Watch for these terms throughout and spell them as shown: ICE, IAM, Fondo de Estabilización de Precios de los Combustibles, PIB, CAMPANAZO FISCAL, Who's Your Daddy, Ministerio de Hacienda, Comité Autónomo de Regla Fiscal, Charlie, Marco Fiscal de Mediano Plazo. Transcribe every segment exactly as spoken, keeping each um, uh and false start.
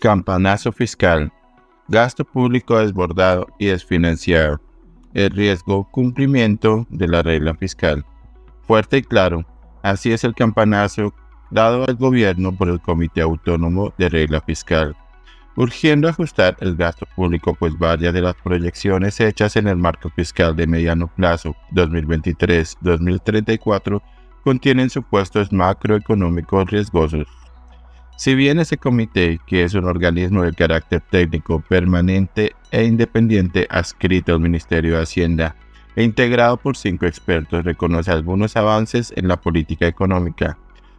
Campanazo fiscal. Gasto público desbordado y desfinanciado. El riesgo cumplimiento de la regla fiscal. Fuerte y claro, así es el campanazo dado al gobierno por el Comité Autónomo de Regla Fiscal, urgiendo ajustar el gasto público, pues varias de las proyecciones hechas en el Marco Fiscal de Mediano Plazo dos mil veintitrés a dos mil treinta y cuatro contienen supuestos macroeconómicos riesgosos. Si bien ese comité, que es un organismo de carácter técnico permanente e independiente adscrito al Ministerio de Hacienda e integrado por cinco expertos, reconoce algunos avances en la política económica,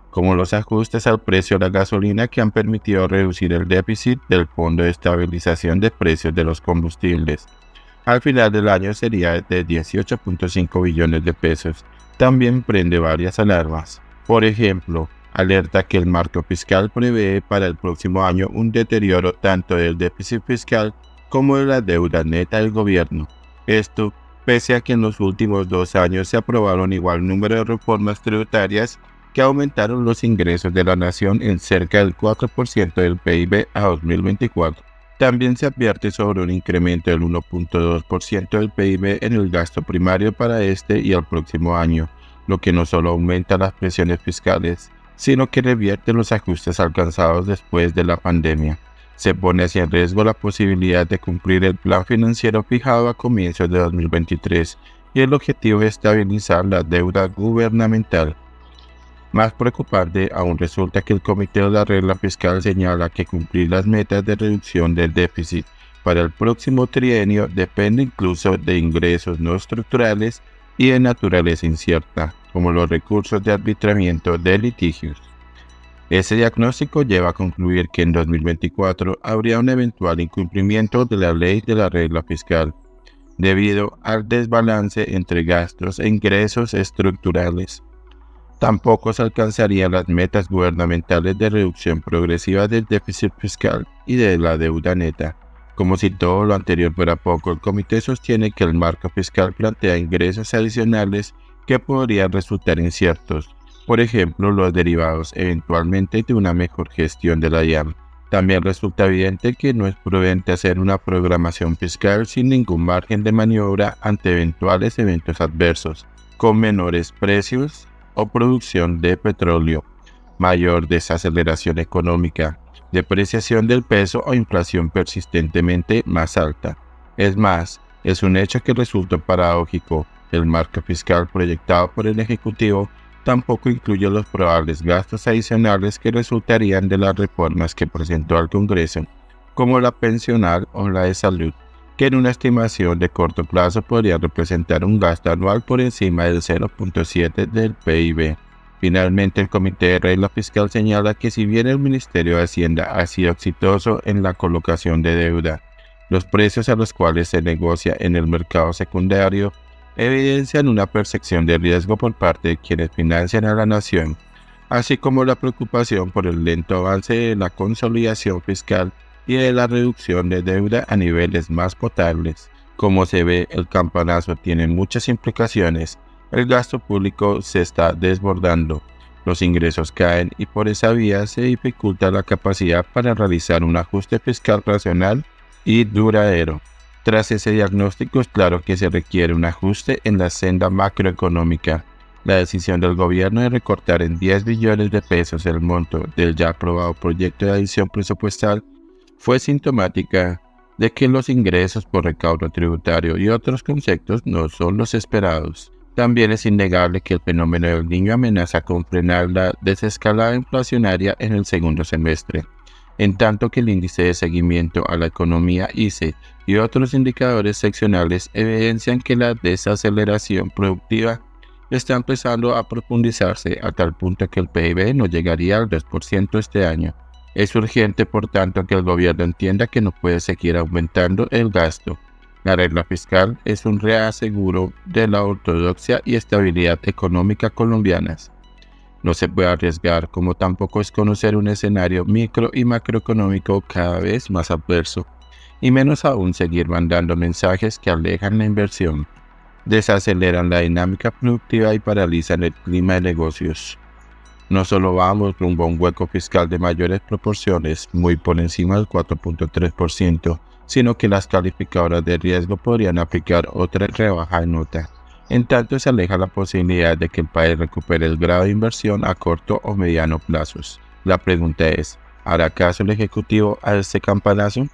como los ajustes al precio de la gasolina que han permitido reducir el déficit del Fondo de Estabilización de Precios de los Combustibles, al final del año sería de dieciocho punto cinco billones de pesos, también prende varias alarmas. Por ejemplo, alerta que el marco fiscal prevé para el próximo año un deterioro tanto del déficit fiscal como de la deuda neta del gobierno. Esto pese a que en los últimos dos años se aprobaron igual número de reformas tributarias que aumentaron los ingresos de la nación en cerca del cuatro por ciento del P I B a dos mil veinticuatro. También se advierte sobre un incremento del uno punto dos por ciento del P I B en el gasto primario para este y el próximo año, lo que no solo aumenta las presiones fiscales, sino que revierte los ajustes alcanzados después de la pandemia. Se pone así en riesgo la posibilidad de cumplir el plan financiero fijado a comienzos de dos mil veintitrés y el objetivo de estabilizar la deuda gubernamental. Más preocupante aún resulta que el Comité de la Regla Fiscal señala que cumplir las metas de reducción del déficit para el próximo trienio depende incluso de ingresos no estructurales y de naturaleza incierta, como los recursos de arbitramiento de litigios. Ese diagnóstico lleva a concluir que en dos mil veinticuatro habría un eventual incumplimiento de la ley de la regla fiscal, debido al desbalance entre gastos e ingresos estructurales. Tampoco se alcanzarían las metas gubernamentales de reducción progresiva del déficit fiscal y de la deuda neta. Como si todo lo anterior fuera poco, el comité sostiene que el marco fiscal plantea ingresos adicionales que podrían resultar inciertos, por ejemplo los derivados eventualmente de una mejor gestión de la I A M. También resulta evidente que no es prudente hacer una programación fiscal sin ningún margen de maniobra ante eventuales eventos adversos, con menores precios o producción de petróleo, mayor desaceleración económica, depreciación del peso o inflación persistentemente más alta. Es más, es un hecho que resulta paradójico. El marco fiscal proyectado por el Ejecutivo tampoco incluye los probables gastos adicionales que resultarían de las reformas que presentó al Congreso, como la pensional o la de salud, que en una estimación de corto plazo podría representar un gasto anual por encima del cero punto siete del P I B. Finalmente, el Comité de Regla Fiscal señala que si bien el Ministerio de Hacienda ha sido exitoso en la colocación de deuda, los precios a los cuales se negocia en el mercado secundario evidencian una percepción de riesgo por parte de quienes financian a la nación, así como la preocupación por el lento avance de la consolidación fiscal y de la reducción de deuda a niveles más potables. Como se ve, el campanazo tiene muchas implicaciones. El gasto público se está desbordando, los ingresos caen y por esa vía se dificulta la capacidad para realizar un ajuste fiscal racional y duradero. Tras ese diagnóstico es claro que se requiere un ajuste en la senda macroeconómica. La decisión del gobierno de recortar en diez billones de pesos el monto del ya aprobado proyecto de adición presupuestal fue sintomática de que los ingresos por recaudo tributario y otros conceptos no son los esperados. También es innegable que el fenómeno del niño amenaza con frenar la desescalada inflacionaria en el segundo semestre, en tanto que el índice de seguimiento a la economía I C E y otros indicadores seccionales evidencian que la desaceleración productiva está empezando a profundizarse a tal punto que el P I B no llegaría al dos por ciento este año. Es urgente, por tanto, que el gobierno entienda que no puede seguir aumentando el gasto. La regla fiscal es un reaseguro de la ortodoxia y estabilidad económica colombianas. No se puede arriesgar, como tampoco es conocer un escenario micro y macroeconómico cada vez más adverso, y menos aún seguir mandando mensajes que alejan la inversión, desaceleran la dinámica productiva y paralizan el clima de negocios. No solo vamos rumbo a un hueco fiscal de mayores proporciones, muy por encima del cuatro punto tres por ciento, sino que las calificadoras de riesgo podrían aplicar otra rebaja en nota. En tanto, se aleja la posibilidad de que el país recupere el grado de inversión a corto o mediano plazos. La pregunta es, ¿hará caso el Ejecutivo a este campanazo?